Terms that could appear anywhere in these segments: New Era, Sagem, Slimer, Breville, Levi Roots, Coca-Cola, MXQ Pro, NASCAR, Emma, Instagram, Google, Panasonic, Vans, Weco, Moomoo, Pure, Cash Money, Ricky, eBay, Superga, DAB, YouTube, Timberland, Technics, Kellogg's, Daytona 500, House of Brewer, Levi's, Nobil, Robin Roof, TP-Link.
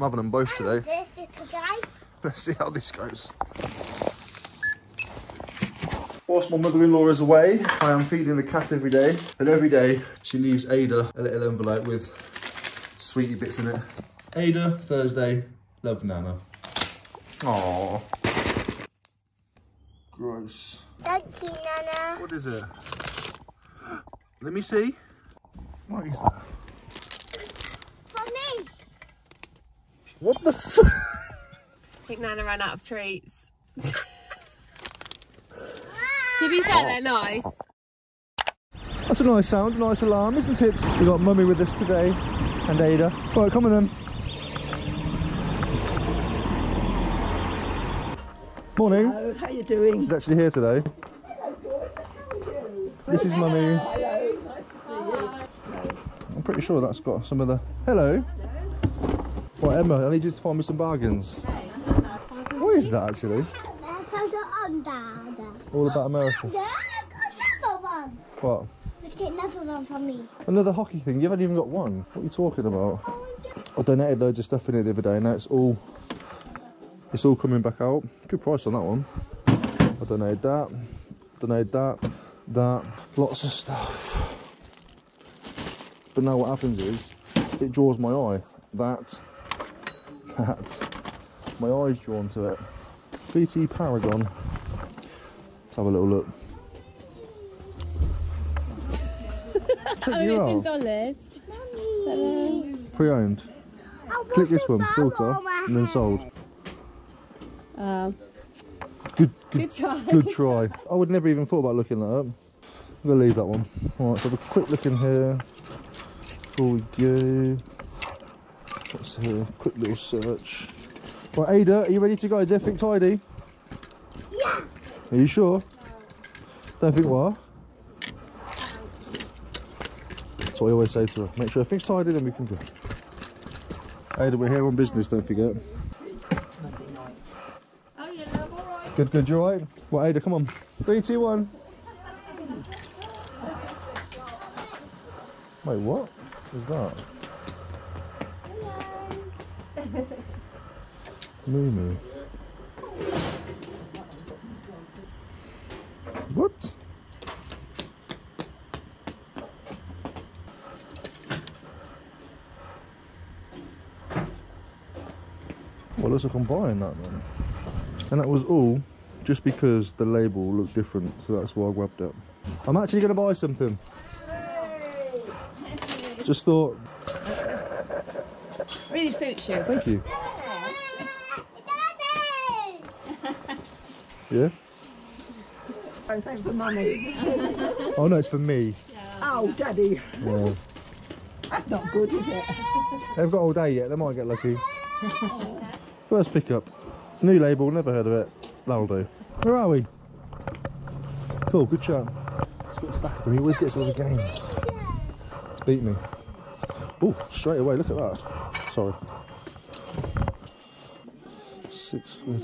I'm having them both today. This little guy. Let's see how this goes. Whilst my mother-in-law is away, I am feeding the cat every day. And every day she leaves Ada a little envelope with sweetie bits in it. Ada, Thursday, love Nana. Aww. Gross. Thank you, Nana. What is it? Let me see. What is that? For me. What the f? I think Nana ran out of treats. To be fair, they're nice. That's a nice sound, a nice alarm, isn't it? We've got Mummy with us today and Ada. Alright, come with them. Morning. Hello, how are you doing? She's actually here today. Hello, good. How are you? This is Mummy. Hello, nice to see you. Hello. I'm pretty sure that's got some of the... Hello. Hello. Right, Emma, I need you to find me some bargains. Okay, what is that, actually? All about America. No, I got another one. What? Let's get another one from me. Another hockey thing? You haven't even got one. What are you talking about? I donated loads of stuff in here the other day. Now it's all coming back out. Good price on that one. I donated that. Donated that. Lots of stuff. But now what happens is it draws my eye. That. My eye's drawn to it. BT Paragon. Let's have a little look. It's in dollars. Pre-owned. Click this one, filter, and then sold. Good try. Good try. I would never even thought about looking that up. I'm going to leave that one. Alright, so have a quick look in here. Here we go. What's here? Quick little search. Right, Ada, are you ready to go? Is everything tidy? Are you sure? Don't think what? That's what I always say to her. Make sure everything's tidy, then we can go. Ada, we're here on business, don't forget. Good, good, you alright? Well, Ada, come on. 3, 2, 1. Wait, what is that? Hello. Moomoo. What? Well, let's combine that then. And that was all just because the label looked different, so that's why I grabbed it. I'm actually going to buy something. Just thought. Really suits you. Thank you. Yeah? Thanks for money. Oh no, it's for me. Yeah. Oh, Daddy. Yeah. That's not good, is it? They've got all day yet, they might get lucky. First pickup. New label, never heard of it. That'll do. Where are we? Cool, good chat. Let's get it back from. He always gets all the games. It's beat me. Oh, straight away, look at that. Sorry. 6 quid.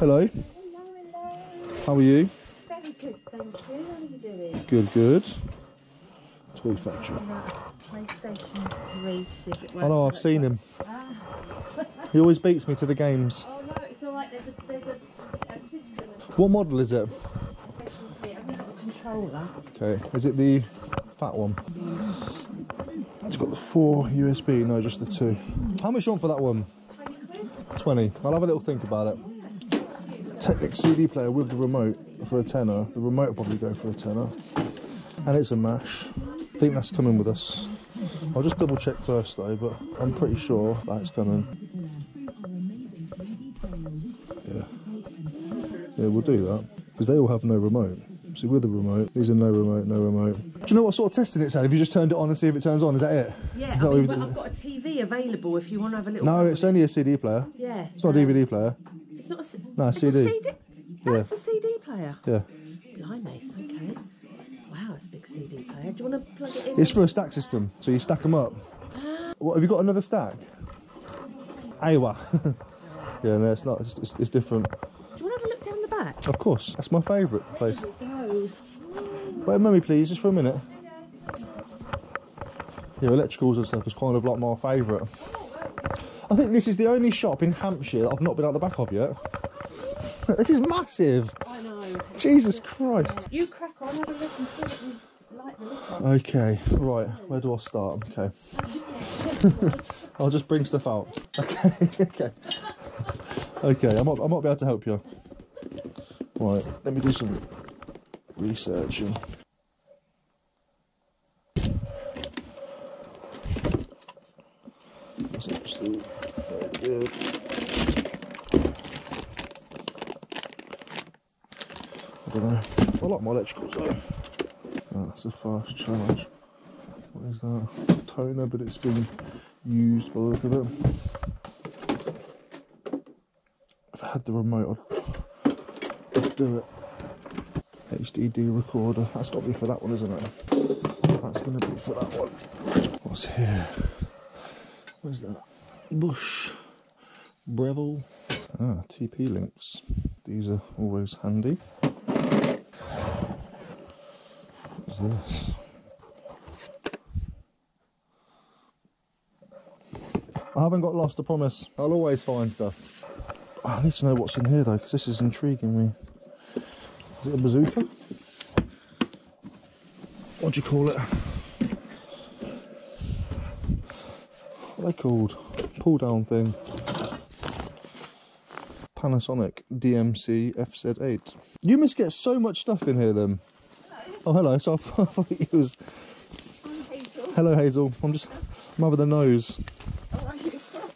Hello. Hello, hello. How are you? Good, thank you. How are you doing? Good, good. Toy Factory. PlayStation 3 to see if it works. I know, I've seen him. Ah. He always beats me to the games. Oh no, it's alright, there's a system. What model is it? PlayStation 3, I think it's got a controller. Okay, is it the fat one? It's got the 4 USB, no, just the 2. How much you want for that one? 20 quid. 20. I'll have a little think about it. Technic CD player with the remote for a tenner. The remote will probably go for a tenner. And it's a mash. I think that's coming with us. I'll just double check first though, but I'm pretty sure that's coming. Yeah. Yeah, we'll do that. Because they all have no remote. See, with the remote, these are no remote, no remote. Do you know what sort of testing it's had? Have you just turned it on and see if it turns on? Is that it? Yeah, that I've got a TV available if you want to have a little... No, it's only a CD player. Yeah. It's not a DVD player. It's not a, no, it's CD. A CD. That's a CD player. Yeah. Blimey, okay. Wow, it's a big CD player. Do you want to plug it in? It's for a stack system, so you stack them up. What, have you got another stack? Awa. Yeah, no, it's not. It's different. Do you want to have a look down the back? Of course. That's my favourite place. Wait, Mummy, please, just for a minute. Yeah, electricals and stuff is kind of like my favourite. I think this is the only shop in Hampshire that I've not been out the back of yet. This is massive. I know. Jesus Christ. You crack on, have a look and see what you like the look of. Okay, right, where do I start? Okay. I'll just bring stuff out. Okay, okay. Okay, I might be able to help you. Right, let me do some researching. That's actually very good. I don't know. I like my electricals though. Oh, that's a fast charge. What is that? Toner, but it's been used by the look of it. If I had the remote, I'd do it. HDD recorder. That's got to be for that one, isn't it? That's going to be for that one. What's here? Where's that? Bush. Breville. Ah, TP-Links. These are always handy. What's this? I haven't got lost, I promise. I'll always find stuff. I need to know what's in here though, because this is intriguing me. Is it a bazooka? What do you call it? What are they called? Pull down thing. Panasonic DMC FZ8. You must get so much stuff in here then. Hello. Oh hello, so I thought it was... I'm Hazel. Hello Hazel, I'm over the nose.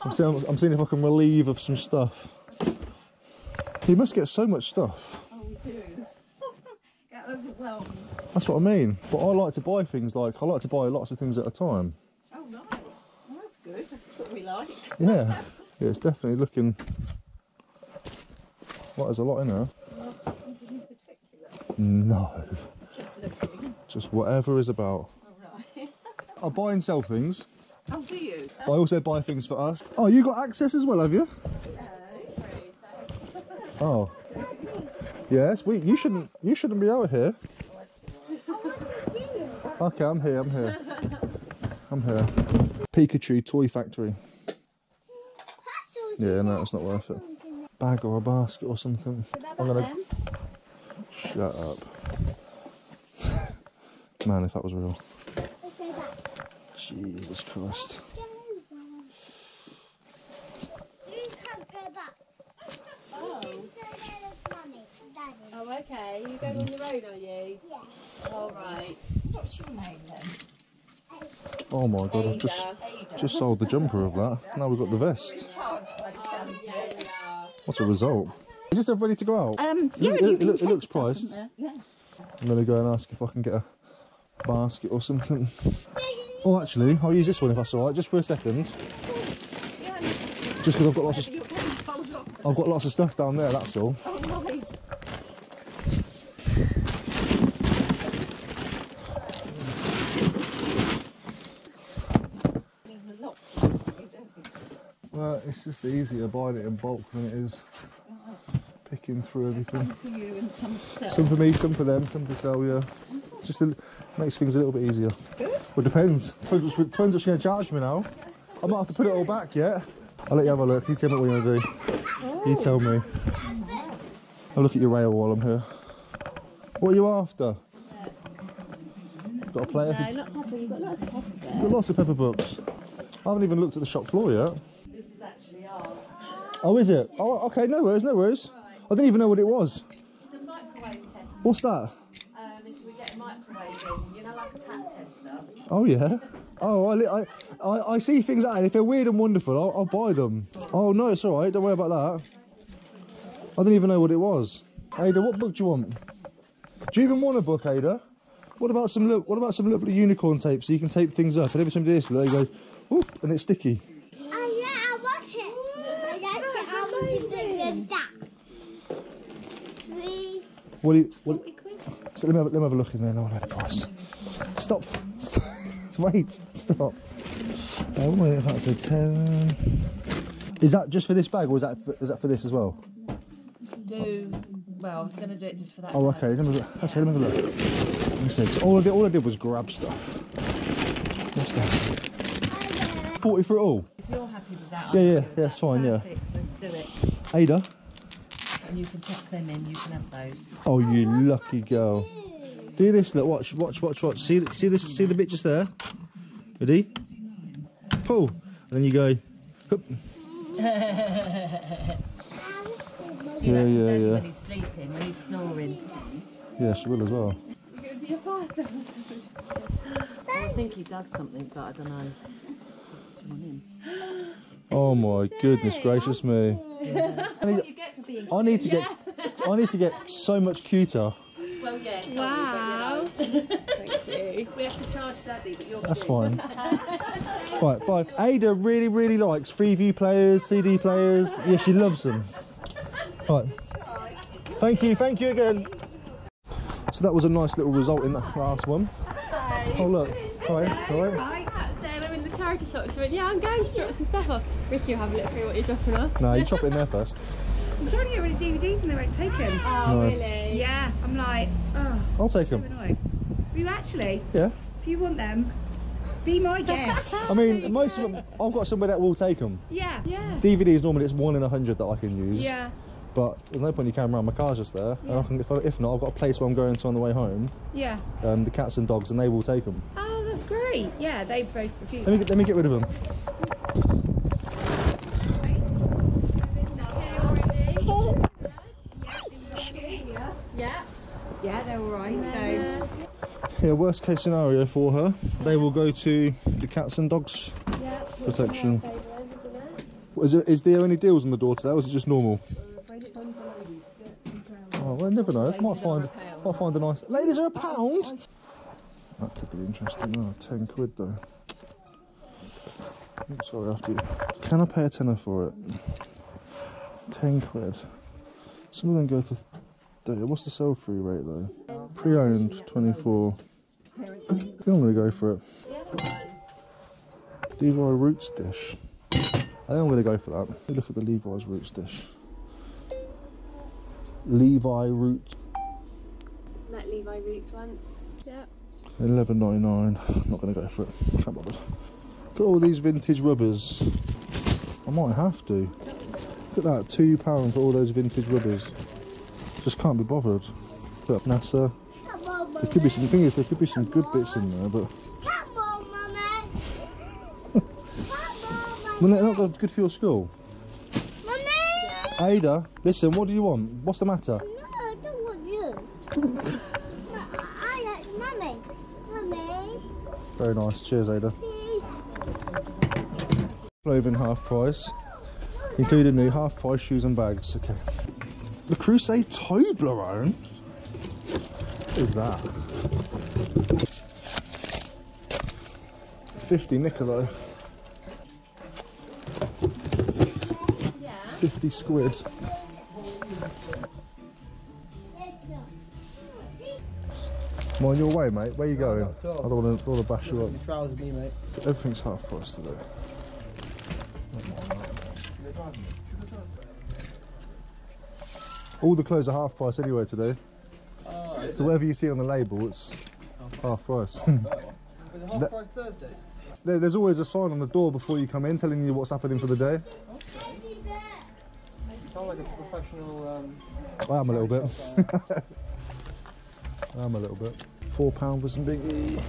I'm seeing if I can relieve of some stuff. You must get so much stuff. That's what I mean. But I like to buy things like, I like to buy lots of things at a time. Oh, nice. Well, that's good. That's what we like. Yeah. Yeah, it's definitely looking... Well, there's a lot in there. Something in particular? No. Just looking. Just whatever is about. All right. I buy and sell things. Oh, do you? I also buy things for us. Oh, you got access as well, have you? No. Oh. Yes, you shouldn't be out here. Okay, I'm here. Pikachu Toy Factory. Yeah, no, it's not worth it. Bag or a basket or something. I'm gonna... Shut up. Man, if that was real. Jesus Christ. Oh, okay. You're going on the road, are you? Yeah. All right. What's your name then? Oh my God! I've just sold the jumper of that. Now we've got the vest. What a result! Is this stuff ready to go out? Yeah. It looks priced. Yeah. I'm gonna go and ask if I can get a basket or something. Oh, actually, I'll use this one if that's all right, just for a second. Just because I've got lots of stuff down there. That's all. It's just easier buying it in bulk than it is picking through everything. Some for you and some to sell. Some for me, some for them, some to sell, yeah. Just makes things a little bit easier. Good. Well, depends. Depends what's going to charge me now. I might have to put it all back yet. I'll let you have a look. You tell me what you're going to do. Oh. You tell me. I'll look at your rail while I'm here. What are you after? Got a player? No, not pepper. You've got lots of pepper there. You've got lots of pepper books. I haven't even looked at the shop floor yet. Actually ours. Oh, is it? Oh, okay, no worries, no worries. Right. I didn't even know what it was. It's a microwave test. What's that? If we get a microwave in, you know, like a pat tester. Oh, yeah. Oh, I see things out, and if they're weird and wonderful, I'll buy them. Oh, no, it's all right, don't worry about that. I didn't even know what it was. Ada, what book do you want? Do you even want a book, Ada? What about some lovely unicorn tape so you can tape things up? And every time you do this, they go, whoop, and it's sticky. What do you, so let me have a look in there and I'll know the price. Stop. Wait. Stop. I want to get that to 10. Is that just for this bag or is that for this as well? Well, I was going to do it just for that. Oh, okay. Let me have a look. Let me see. All I did was grab stuff. What's that? 40 for it all? If you're happy with that, I'm happy with that. That's fine, perfect. Yeah. Let's do it. Ada? And you can pop them in, you can have those. Oh, you lucky girl. Do this, look, watch, watch, watch, watch. See this, see the bit just there? Ready? Pull. And then you go, hoop. Do you like to do when he's sleeping, when he's snoring? Yeah, she will as well. We're going to do your fire services. I think he does something, but I don't know. Oh my goodness gracious me. Yeah. I need to get so much cuter. Well, yeah, sorry, wow. But, you know. Thank you. We have to charge Daddy, but you're fine. Right, bye. Ada really likes Freeview players, CD players. Yeah, she loves them. Right. Thank you again. So that was a nice little result in that last one. Oh look, alright. I was in the charity shop, she went, yeah, I'm going to drop some stuff off. Ricky will have a look through what you're dropping off. No, you chop it in there first. I'm trying to get rid of DVDs and they won't take them. Oh, no. Really? Yeah, I'm like, oh. I'll take them. So you actually? Yeah. If you want them, be my guest. I mean, most of them, I've got somebody that will take them. Yeah. Yeah. DVDs, normally it's 1 in 100 that I can use. Yeah. But there's no point in your camera around, my car's just there. Yeah. And I can, if not, I've got a place where I'm going to on the way home. Yeah. The cats and dogs, and they will take them. Oh, that's great. Yeah, they both refuse. Let me get rid of them. Yeah, they're all right, so... Yeah, worst case scenario for her, they will go to the cats and dogs protection. Is there any deals on the door today, or is it just normal? Oh, well, I never know. Might find a nice... Ladies are £1? That could be interesting. Oh, 10 quid though. I'm sorry, after you. Can I pay a tenner for it? 10 quid. Some of them go for... What's the sell-through rate though? Pre-owned, 24. I think I'm going to go for it. Levi Roots dish. I think I'm going to go for that. Let me look at the Levi's Roots dish. Levi Roots. Met Levi Roots once. Yeah. $11.99. I'm not going to go for it. Can't bother. Got all these vintage rubbers. I might have to. Look at that, £2 for all those vintage rubbers. Just can't be bothered. Look, NASA. There could be some things. There could be some good bits in there, but. Well, they're not good for your school. Ada, listen. What do you want? What's the matter? No, I don't want you. I like mummy. Mummy. Very nice. Cheers, Ada. Clothing half price, including new half price shoes and bags. Okay. The Crusade Toblerone? What is that? 50 knicker though. 50 squid. Come on, your way, mate. Where are you going? I don't want to bash you up. Everything's half price today. All the clothes are half price anyway today. Oh, so whatever you see on the label, it's half price. Half price Thursdays? There's always a sign on the door before you come in telling you what's happening for the day. You sound like a professional... I am a little bit. I am a little bit. £4 for some biggie.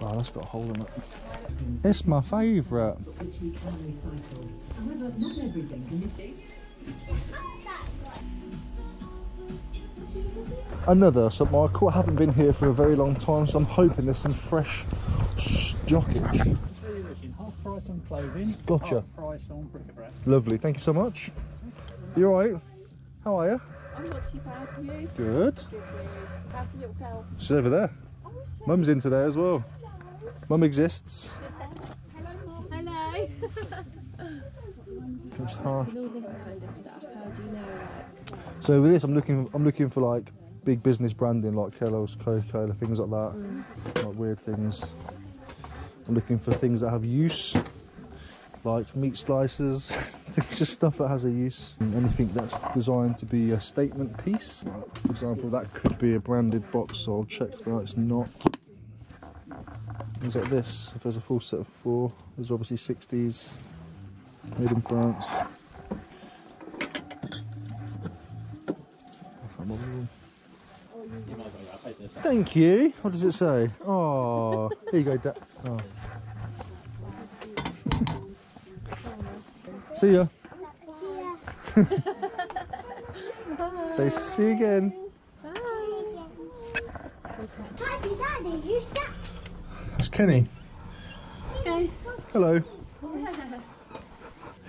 Oh, that's got a hole in it. It's my favourite. However, not everything can be seen. Another submarket. I haven't been here for a very long time, so I'm hoping there's some fresh stockage. Half price on clothing. Gotcha. Half price on bric-a-brac. Lovely. Thank you so much. You all right? How are you? I'm not too bad. For you? Good. Good. How's the little girl? She's over there. Oh, she? Mum's in today as well. Hello. Mum exists. Hello. So with this, I'm looking for like big business branding, like Kellogg's, Coca-Cola, things like that, like weird things. I'm looking for things that have use, like meat slices. It's just stuff that has a use. Anything that's designed to be a statement piece. Like, for example, that could be a branded box, so I'll check that it's not. things like this. If there's a full set of four, there's obviously 60s, made in France. Thank you. What does it say? Oh, here you go, Dad. Oh. See ya. Say see you again. Bye. Daddy, who's that? That's Kenny. Hello. Hello.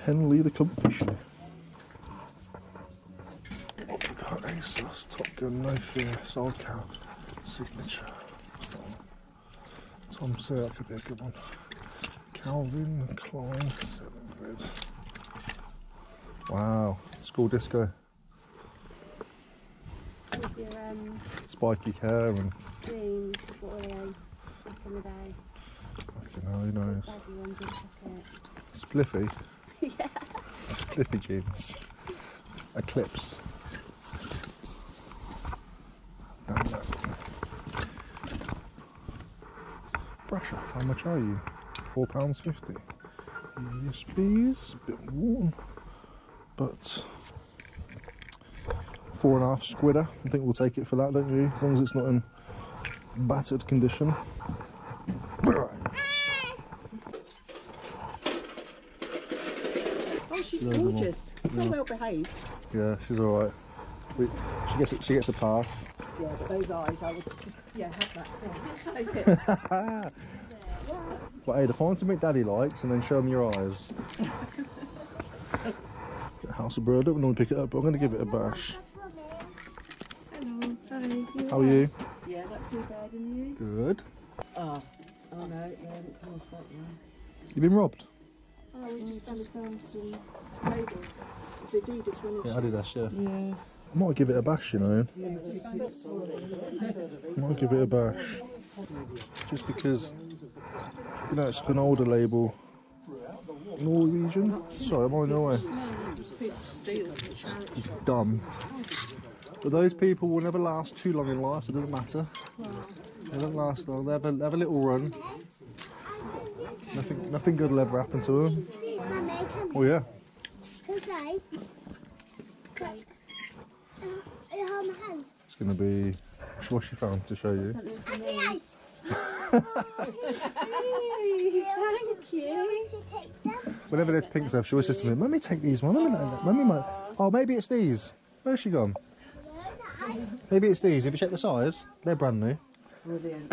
Henley the Clumpfish. Asos Top Gun knife here, sold cow, signature. Tom Sir, that could be a good one. Calvin Klein, 7 quid. Wow, school disco. With your spiky hair and dreams of what were they back in the day? Fucking hell, who knows? Spliffy? Yeah. Spliffy jeans. Eclipse. Brasher, how much are you? £4.50. USBs, a bit warm, but 4.5 squidder. I think we'll take it for that, don't you? As long as it's not in battered condition. Oh, she's gorgeous. So well behaved. Yeah, she's all right. She gets a pass. Yeah, but those eyes, I would just, have that. Take it. But Ada, find something Daddy likes and then show him your eyes. House of Brew, I don't normally pick it up, but I'm going to give it a bash. Hello, how are you? Yeah, not too bad, and you? Good. Oh no, they haven't come off that one. You've been robbed? Oh, we just found some labels. Is it Adidas one? Yeah, Adidas, yeah. I might give it a bash, you know. I might give it a bash. Just because, you know, it's an older label. Norwegian? Sorry, I'm on the way. Dumb. But those people will never last too long in life, so it doesn't matter. They don't last long. They have a little run. Nothing good will ever happen to them. Oh, yeah. It's going to be what she found to show you. Thank you. Whenever there's pink stuff, she always says to me, "Mummy, take these one. Mummy, oh, maybe it's these. Where's she gone? Maybe it's these. If you check the size, they're brand new. Brilliant.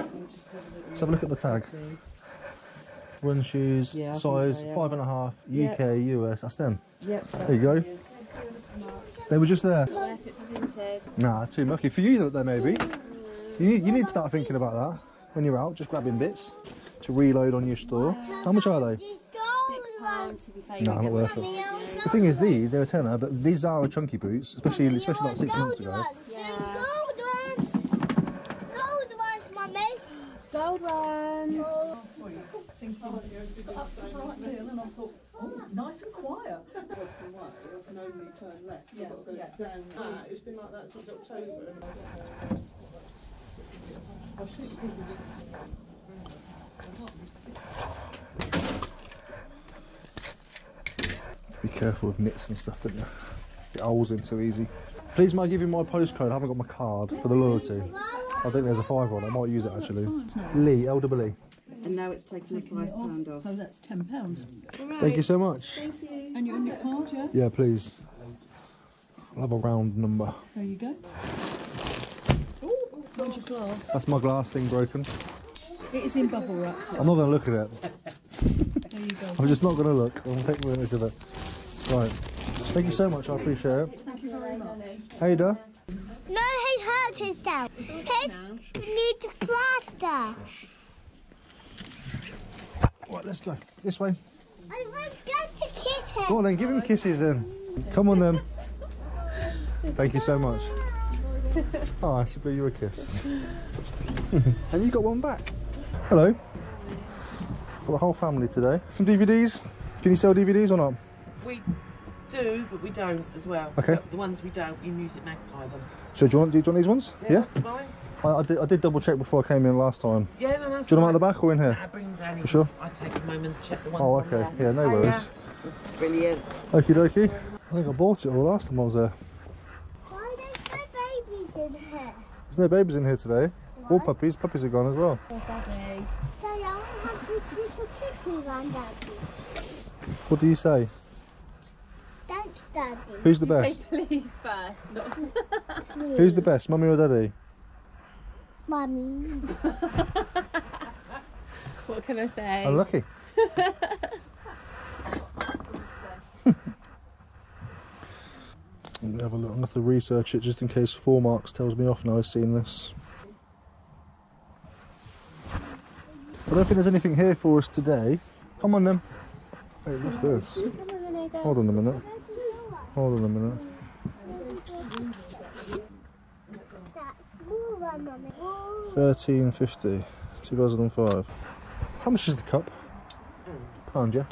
Let's have a look at the tag. Run shoes, size 5.5, UK, US. That's them. Yep. There you go. They were just there. Nah, too mucky for you though, maybe. You need to start thinking about that when you're out, just grabbing bits to reload on your store. How much are they? No, not worth it. The thing is, these, they're a tenner, but these are a chunky boots, especially like 6 months ago. Gold ones! Oh, nice and quiet. It's been like that since October. Be careful with nits and stuff, don't you? Get holes in too easy. Please, may I give you my postcode? I haven't got my card for the loyalty. I think there's a £5 on it. I might use it actually. Lee, LEE. And now it's taken a £5 off. So that's £10. Right. Thank you so much. Thank you. And you're in your card, yeah? Yeah, please. I'll have a round number. There you go. Oh, your glass. That's my glass thing broken. It is in bubble wrap. So I'm not going to look at it. There you go. I'm just not going to look. I'm going to take the minutes of it. Right. Thank you so much. I appreciate it. Thank you very much. Ada. No, he hurt himself. He needs plaster. Right, let's go. This way. I want to kiss him. Go on then, give him kisses then. Come on then. Thank you so much. Oh, I should blow you a kiss. And you got one back. Hello. Got the whole family today. Some DVDs. Can you sell DVDs or not? We do, but we don't as well. Okay. The ones we don't, you Music Magpie them. So do you want these ones? Yeah, yeah. That's fine. I did double check before I came in last time. Yeah, no, that's. Do you want them out the back or in here? Nah, bring them down here. Sure. I take a moment to check the ones. Oh, okay. On there. Yeah, no worries. Yeah. It's brilliant. Okie dokie. I think I bought it all last time I was there. Why there's no babies in here? There's no babies in here today. No. All puppies. Puppies are gone as well. Okay. So I want to have some special Christmas on Daddy. What do you say? Thanks, Daddy. Who's the best? You say please first. Not please. Who's the best, Mummy or Daddy? Mummy. What can I say? Unlucky. I'm going to have a look. I'm going to have to research it just in case 4 marks tells me off now I've seen this. I don't think there's anything here for us today. Come on then. Hey, what's this? Hold on a minute. Hold on a minute. £13.50, 2005. How much is the cup? £1, yeah.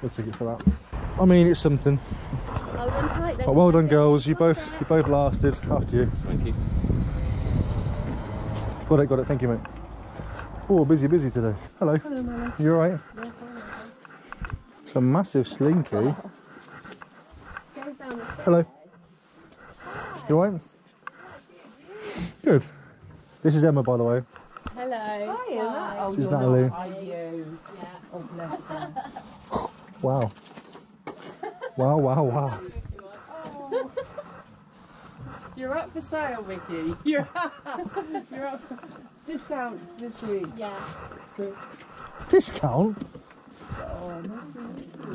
We'll take it for that. I mean, it's something. But well done, girls. You both lasted. After you. Thank you. Got it. Got it. Thank you, mate. Oh, busy today. Hello. Hello, Mama. You all right? Yeah. It's a massive slinky. Oh. Hello. Hi. You all right? Good. This is Emma, by the way. Hello. Hi, Emma. This is Natalie. How are you? Yeah. Oh, bless you. Wow. Wow. Oh. You're up for sale, Ricky. You're up for discounts this week. Yeah. Discount? Oh,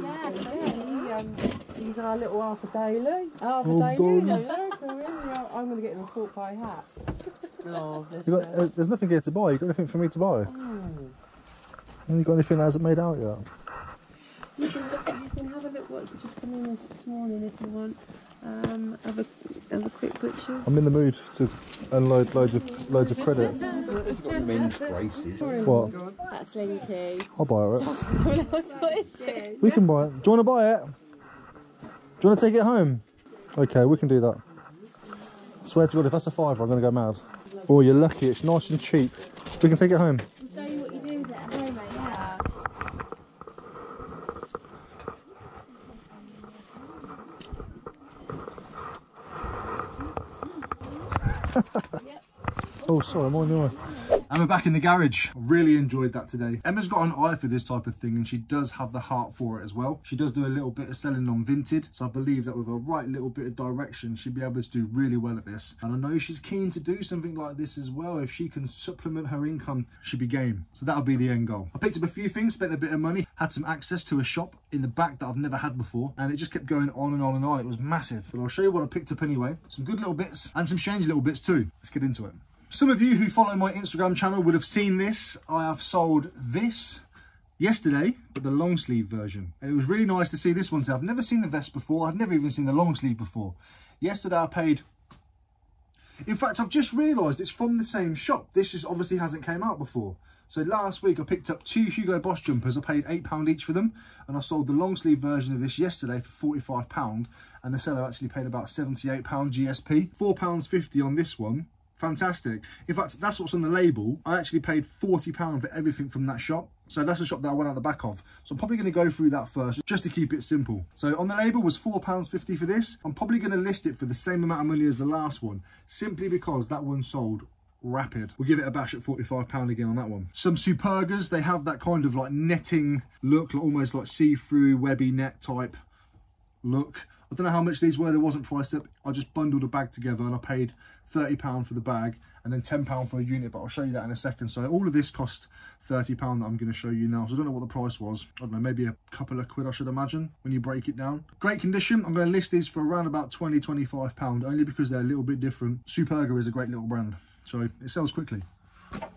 yeah. He's our little Arthur Daley. Arthur Daley. I'm going to get him a pork pie hat. Oh, there's nothing here to buy. You got anything for me to buy? Oh. You got anything that hasn't made out yet? You can have a look what's just come in this morning if you want. Have a quick butcher. I'm in the mood to unload loads of credits. It's got men's braces. What? That's slinky. I'll buy it. Right? We can buy it. Do you want to buy it? Do you want to take it home? Okay, we can do that. I swear to God, if that's a £5, I'm going to go mad. Oh, you're lucky. It's nice and cheap. We can take it home. I'll show you what you do with it at home, mate. Yeah. Oh, sorry, I'm on your way. And we're back in the garage. Really enjoyed that today. Emma's got an eye for this type of thing and she does have the heart for it as well. She does do a little bit of selling on Vinted, so I believe that with a right little bit of direction, she'd be able to do really well at this. And I know she's keen to do something like this as well. If she can supplement her income, she'd be game. So that'll be the end goal. I picked up a few things, spent a bit of money, had some access to a shop in the back that I've never had before, and it just kept going on and on and on. It was massive. But I'll show you what I picked up anyway. Some good little bits and some strange little bits too. Let's get into it. Some of you who follow my Instagram channel would have seen this. I have sold this yesterday, but the long sleeve version. And it was really nice to see this one. So I've never seen the vest before. I've never even seen the long sleeve before. Yesterday I paid... In fact, I've just realised it's from the same shop. This just obviously hasn't came out before. So last week I picked up 2 Hugo Boss jumpers. I paid £8 each for them. And I sold the long sleeve version of this yesterday for £45. And the seller actually paid about £78 GSP. £4.50 on this one. Fantastic. In fact, that's what's on the label. I actually paid £40 for everything from that shop. So that's the shop that I went out the back of. So I'm probably going to go through that first, just to keep it simple. So on the label was £4.50 for this. I'm probably going to list it for the same amount of money as the last one, simply because that one sold rapid. We'll give it a bash at £45 again on that one. Some Supergas, they have that kind of like netting look, like almost like see-through webby net type look. I don't know how much these were, they wasn't priced up. I just bundled a bag together and I paid £30 for the bag and then £10 for a unit, but I'll show you that in a second. So all of this cost £30 that I'm going to show you now. So I don't know what the price was. I don't know, maybe a couple of quid I should imagine when you break it down. Great condition. I'm going to list these for around about £20, £25 only because they're a little bit different. Superga is a great little brand, so it sells quickly.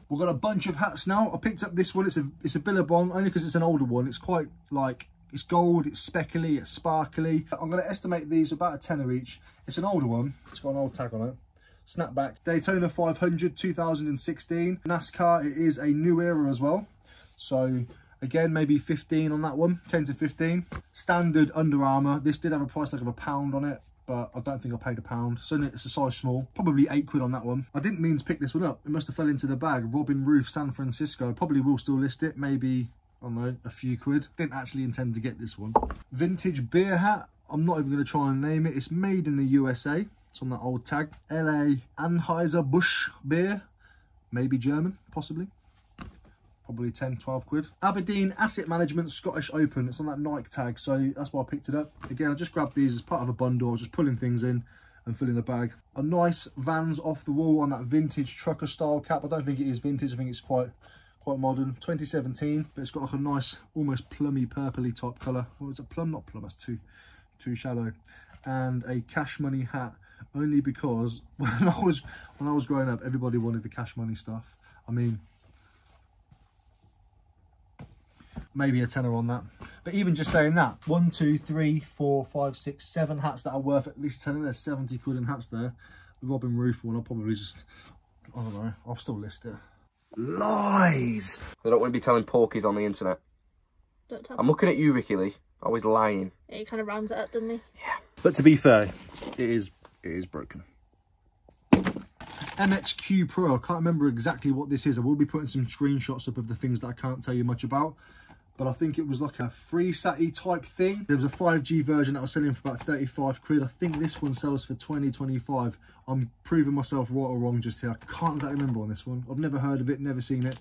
We've got a bunch of hats now. I picked up this one. It's a Billabong only because it's an older one. It's quite like... It's gold, it's speckly, it's sparkly. I'm going to estimate these about a tenner each. It's an older one. It's got an old tag on it. Snapback. Daytona 500, 2016. NASCAR, it is a New Era as well. So, again, maybe 15 on that one. 10 to 15. Standard Under Armour. This did have a price tag of £1 on it. but I don't think I paid £1. So it's a size small, probably £8 on that one. I didn't mean to pick this one up. It must have fell into the bag. Robin Roof, San Francisco. Probably will still list it. Maybe, I don't know, a few quid. Didn't actually intend to get this one. Vintage beer hat. I'm not even going to try and name it. It's made in the USA. It's on that old tag. LA Anheuser Busch beer. Maybe German, possibly. Probably 10, 12 quid. Aberdeen Asset Management Scottish Open. It's on that Nike tag, so that's why I picked it up. Again, I just grabbed these as part of a bundle. I was just pulling things in and filling the bag. A nice Vans off the wall on that vintage trucker style cap. I don't think it is vintage. I think it's quite modern. 2017, but it's got like a nice, almost plummy, purpley type colour. Well, it's a plum, not plum. That's too shallow. And a Cash Money hat. Only because when I was growing up, everybody wanted the Cash Money stuff. I mean, maybe a tenner on that. But even just saying that, 7 hats that are worth at least 10. There's 70 quid in hats there. The Robin Roof one, I'll probably just, I don't know, I'll still list it. Lies! They don't want to be telling porkies on the internet. Don't tell I'm looking at you, Ricky Lee. Always lying. Yeah, he kind of rounds it up, doesn't he? Yeah. But to be fair, it is broken. MXQ Pro. I can't remember exactly what this is. I will be putting some screenshots up of the things that I can't tell you much about, but I think it was like a free satty type thing. There was a 5G version that was selling for about 35 quid. I think this one sells for 20, 25. I'm proving myself right or wrong just here. I can't exactly remember on this one. I've never heard of it, never seen it,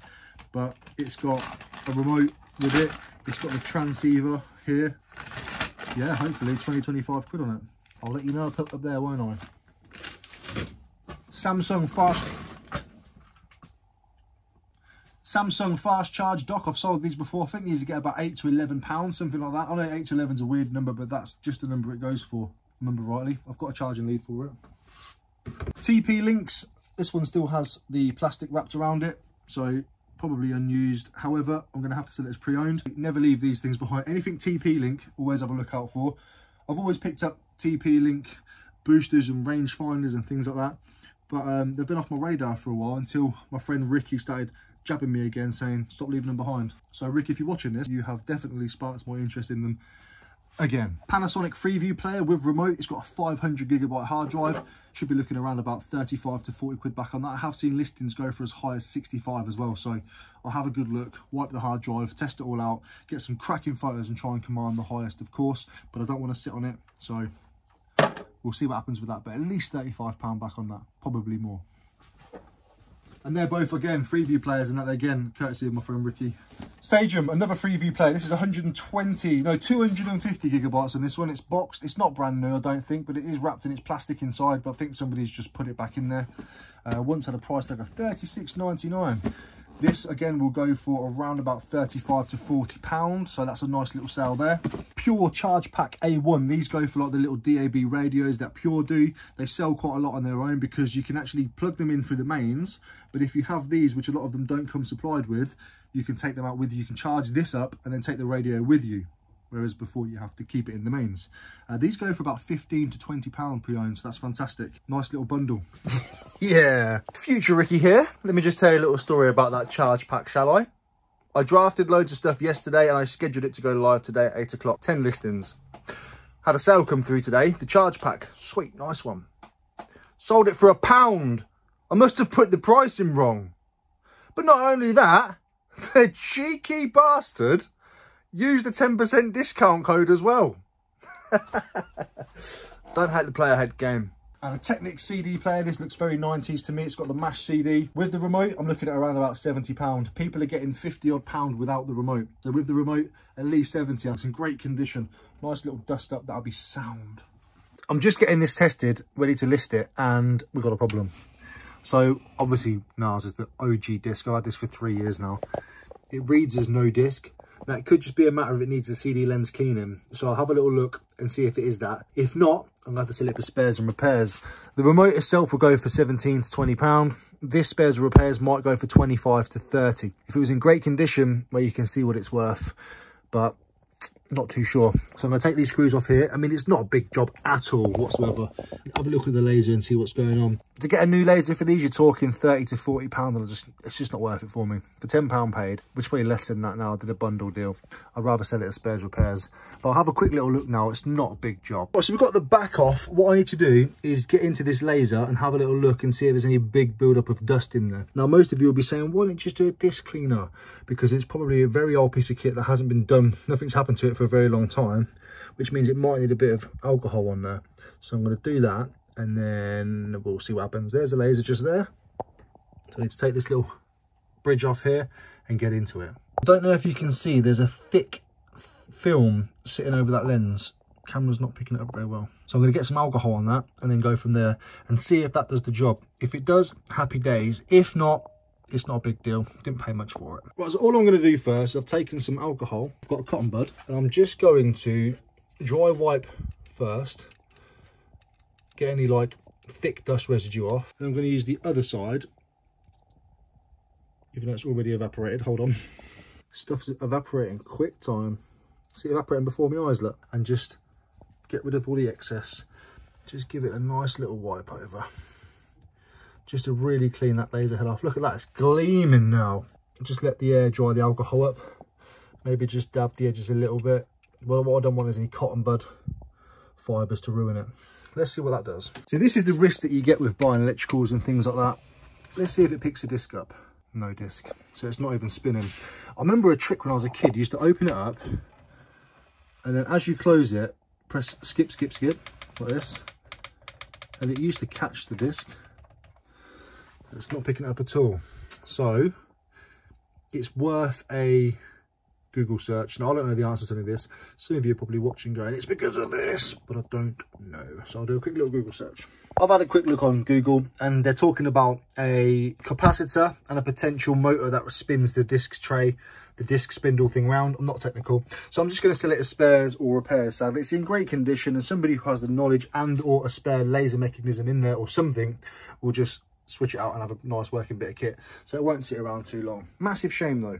but it's got a remote with it. It's got the transceiver here. Yeah, hopefully 20, 25 quid on it. I'll let you know I put up there, won't I? Samsung fast charge dock. I've sold these before. I think these get about £8 to £11, something like that. I know 8 to 11's a weird number, but that's just the number it goes for. If I remember rightly. I've got a charging lead for it. TP-Links. This one still has the plastic wrapped around it, so probably unused. However, I'm going to have to sell it as pre-owned. Never leave these things behind. Anything TP-Link, always have a look out for. I've always picked up TP-Link boosters and range finders and things like that, but they've been off my radar for a while until my friend Ricky started jabbing me again, saying stop leaving them behind. So Ricky, if you're watching this, you have definitely sparked my interest in them again. Panasonic Freeview player with remote. It's got a 500GB hard drive. Should be looking around about 35 to 40 quid back on that. I have seen listings go for as high as 65 as well, so I'll have a good look, wipe the hard drive, test it all out, get some cracking photos and try and command the highest, of course, but I don't want to sit on it, so we'll see what happens with that, but at least £35 back on that, probably more. And they're both, again, Freeview players, and that, again, courtesy of my friend Ricky. Sagem, another Freeview player. This is 250GB on this one. It's boxed. It's not brand new, I don't think, but it is wrapped in its plastic inside, but I think somebody's just put it back in there. Once had a price tag of £36.99. This, again, will go for around about £35 to £40, so that's a nice little sale there. Pure Charge Pack A1. These go for like the little DAB radios that Pure do. They sell quite a lot on their own because you can actually plug them in through the mains, but if you have these, which a lot of them don't come supplied with, you can take them out with you. You can charge this up and then take the radio with you, whereas before you have to keep it in the mains. These go for about £15 to £20 pre-owned, so that's fantastic. Nice little bundle. Yeah. Future Ricky here. Let me just tell you a little story about that charge pack, shall I? I drafted loads of stuff yesterday and I scheduled it to go live today at 8 o'clock. 10 listings. Had a sale come through today. The charge pack. Sweet, nice one. Sold it for £1. I must have put the price in wrong. But not only that, the cheeky bastard used the 10% discount code as well. Don't hate the player head game. And a Technics CD player. This looks very 90s to me. It's got the MASH CD. With the remote, I'm looking at around about £70. People are getting 50 odd pound without the remote. So with the remote, at least 70. It's in great condition. Nice little dust up. That'll be sound. I'm just getting this tested, ready to list it, and we've got a problem. So obviously, NAS is the OG disc. I've had this for 3 years now. It reads as no disc. Now, it could just be a matter of it needs a CD lens cleaning. So I'll have a little look and see if it is that. If not, I'm going to have to sell it for spares and repairs. The remote itself will go for £17 to £20. This spares and repairs might go for £25 to £30. If it was in great condition, well, you can see what it's worth. But Not too sure. So I'm going to take these screws off here. I mean, it's not a big job at all whatsoever. Have a look at the laser and see what's going on. To get a new laser for these, you're talking £30 to £40. It's just not worth it for me. For £10 paid, which is probably less than that now. I did a bundle deal. I'd rather sell it as spares repairs. But I'll have a quick little look now. It's not a big job. Well, so we've got the back off. What I need to do is get into this laser and have a little look and see if there's any big buildup of dust in there. Now, most of you will be saying, why don't you just do a disc cleaner? Because it's probably a very old piece of kit that hasn't been done. Nothing's happened to it for a very long time, which means it might need a bit of alcohol on there. So I'm going to do that and then we'll see what happens. There's the laser just there. So I need to take this little bridge off here and get into it. I don't know if you can see, there's a thick film sitting over that lens. Camera's not picking it up very well. So I'm going to get some alcohol on that and then go from there and see if that does the job. If it does, happy days. If not, it's not a big deal. Didn't pay much for it. Right, so all I'm going to do first, I've taken some alcohol. I've got a cotton bud and I'm just going to dry wipe first. Get any like thick dust residue off. Then I'm going to use the other side. Even though it's already evaporated, hold on. Stuff's evaporating quick time. See it evaporating before my eyes, look. And just get rid of all the excess. Just give it a nice little wipe over. Just to really clean that laser head off. Look at that, it's gleaming now. Just let the air dry the alcohol up. Maybe just dab the edges a little bit. Well, what I don't want is any cotton bud fibres to ruin it. Let's see what that does. So this is the risk that you get with buying electricals and things like that. Let's see if it picks the disc up. No disc, so it's not even spinning. I remember a trick when I was a kid. You used to open it up, and then as you close it, press skip, skip, skip, like this. And it used to catch the disc. It's not picking it up at all. So it's worth a Google search. Now I don't know the answer to any of this. Some of you are probably watching going, it's because of this, but I don't know. So I'll do a quick little Google search. I've had a quick look on Google and they're talking about a capacitor and a potential motor that spins the disc tray, the disc spindle thing round. I'm not technical. So I'm just going to sell it as spares or repairs. Sadly, it's in great condition and somebody who has the knowledge and or a spare laser mechanism in there or something will just switch it out and have a nice working bit of kit, so it won't sit around too long. Massive shame though.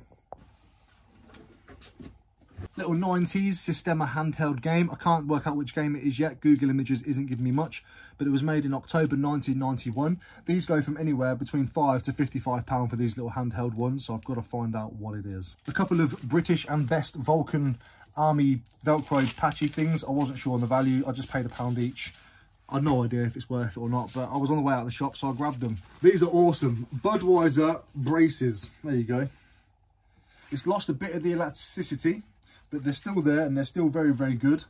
Little 90s Systema handheld game. I can't work out which game it is yet. Google Images isn't giving me much, but it was made in October 1991. These go from anywhere between £5 to £55 for these little handheld ones, so I've got to find out what it is. A couple of British and Best Vulcan Army Velcro patchy things. I wasn't sure on the value. I just paid £1 each. I've no idea if it's worth it or not, but I was on the way out of the shop, so I grabbed them. These are awesome. Budweiser braces. There you go. It's lost a bit of the elasticity, but they're still there and they're still very, very good.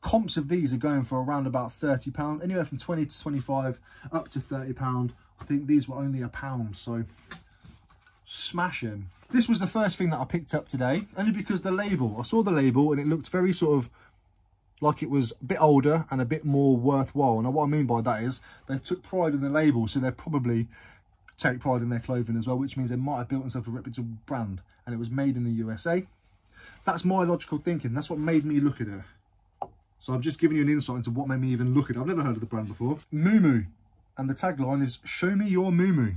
Comps of these are going for around about £30, anywhere from 20 to 25, up to £30. I think these were only £1, so smashing. This was the first thing that I picked up today, only because the label. I saw the label and it looked very sort of like it was a bit older and a bit more worthwhile. Now, what I mean by that is they've took pride in the label, so they probably take pride in their clothing as well, which means they might have built themselves a reputable brand, and it was made in the USA. That's my logical thinking. That's what made me look at it. So I've just given you an insight into what made me even look at it. I've never heard of the brand before. Moomoo, and the tagline is, show me your Moomoo.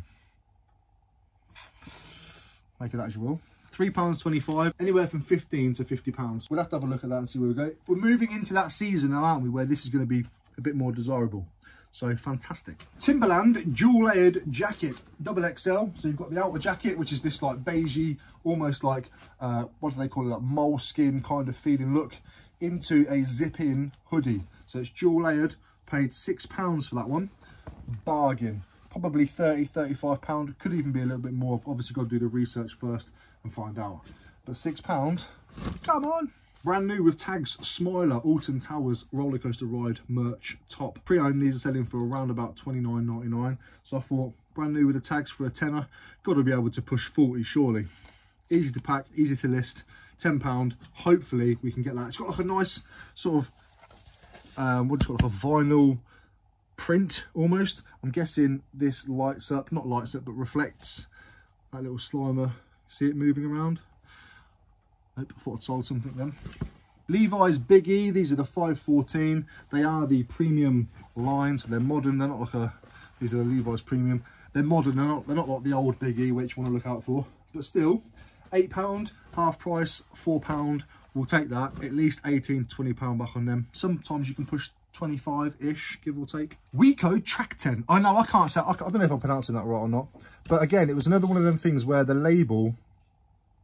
Make it as you will. £3.25, anywhere from 15 to 50 pounds. We'll have to have a look at that and see where we go. We're moving into that season now, aren't we, where this is going to be a bit more desirable. So fantastic. Timberland dual layered jacket, double XL. So you've got the outer jacket, which is this like beigey, almost like, what do they call it? Like moleskin kind of feeling look, into a zip in hoodie. So it's dual layered, paid £6 for that one. Bargain, probably 30, 35 pound. Could even be a little bit more. Obviously got to do the research first and find out, but £6, come on. Brand new with tags, Smiler, Alton Towers, roller coaster ride merch top. Pre-owned, these are selling for around about £29.99. So I thought, brand new with the tags for a tenner, got to be able to push 40 surely. Easy to pack, easy to list, £10. Hopefully we can get that. It's got like a nice sort of, what do you call it, a vinyl print almost. I'm guessing this lights up, not lights up, but reflects that little Slimer. See it moving around? Nope, I thought I'd sold something then. Levi's Big E, these are the 514. They are the premium line, so they're modern. They're not like a, these are the Levi's premium. They're modern, they're not like the old Big E, which you want to look out for. But still, £8, half price, £4, we'll take that, at least £18 to £20 back on them. Sometimes you can push 25-ish, give or take. Weco Track 10. I know, I can't say, I don't know if I'm pronouncing that right or not. But again, it was another one of them things where the label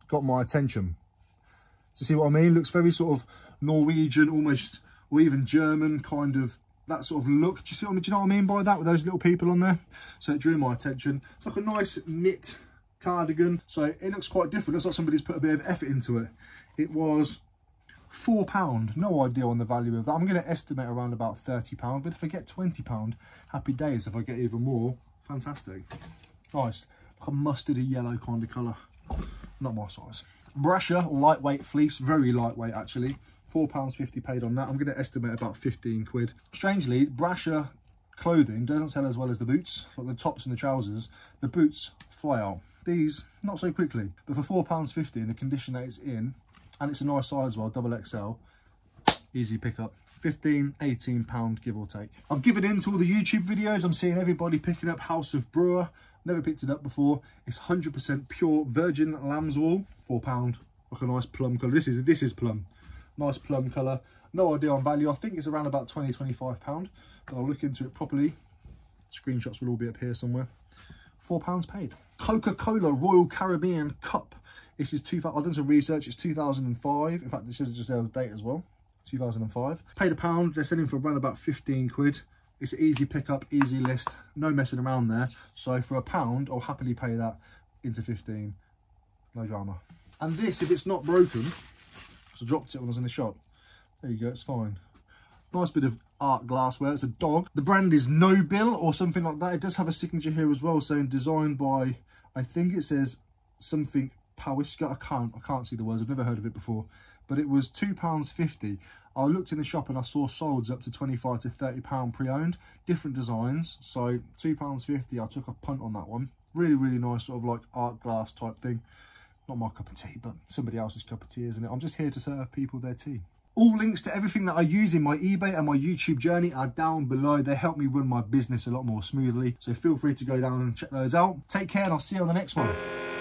got my attention. Do you see what I mean? Looks very sort of Norwegian, almost, or even German, kind of, that sort of look. Do you see what I mean? Do you know what I mean by that, with those little people on there? So it drew my attention. It's like a nice knit cardigan. So it looks quite different. Looks like somebody's put a bit of effort into it. It was £4. No idea on the value of that. I'm going to estimate around about £30. But if I get £20, happy days. If I get even more, fantastic. Nice. Like a mustardy yellow kind of colour. Not my size. Brasher lightweight fleece, very lightweight actually. £4.50 paid on that. I'm going to estimate about 15 quid. Strangely, Brasher clothing doesn't sell as well as the boots, like the tops and the trousers. The boots fly out. These, not so quickly. But for £4.50 in the condition that it's in, and it's a nice size as well, double XL, easy pickup. £15, £18, give or take. I've given in to all the YouTube videos. I'm seeing everybody picking up House of Brewer. Never picked it up before. It's 100% pure virgin lamb's wool. £4. Like a nice plum colour. This is plum. Nice plum colour. No idea on value. I think it's around about £20, £25. But I'll look into it properly. Screenshots will all be up here somewhere. £4 paid. Coca-Cola Royal Caribbean Cup. This is I've done some research. It's 2005. In fact, this is just sales date as well. 2005. Paid £1. They're selling for around about 15 quid. It's an easy pickup, easy list, no messing around there. So for £1, I'll happily pay that into 15. No drama. And this, if it's not broken, because I dropped it when I was in the shop. There you go, it's fine. Nice bit of art glassware. It's a dog. The brand is Nobil or something like that. It does have a signature here as well, saying designed by, I think it says something Powiska. I can't see the words. I've never heard of it before. But it was £2.50. I looked in the shop and I saw solds up to £25 to £30 pre-owned. Different designs. So £2.50, I took a punt on that one. Really, really nice, sort of like art glass type thing. Not my cup of tea, but somebody else's cup of tea, isn't it? I'm just here to serve people their tea. All links to everything that I use in my eBay and my YouTube journey are down below. They help me run my business a lot more smoothly. So feel free to go down and check those out. Take care and I'll see you on the next one.